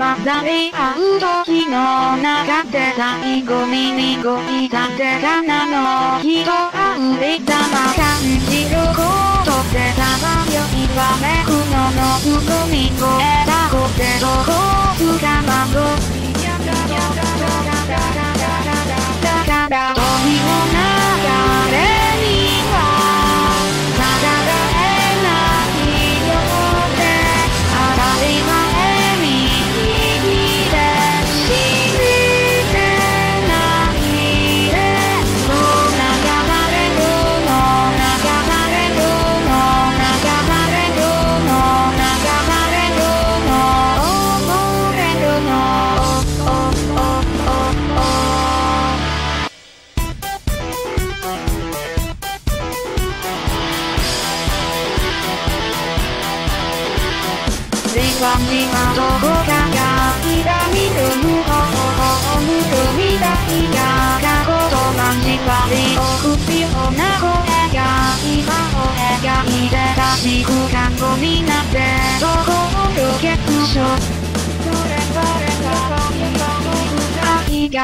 まだ会う時の中で最後に動いた手がなの人あうえたま感じることでたまよいわめくのの含み声だこでどこつかまごだから時の流れ「今どこかがひらみる無法を見る未来が過去と交わり臆病な声が今を描いてたし空間をになってどこを抜け不詳」「愛が」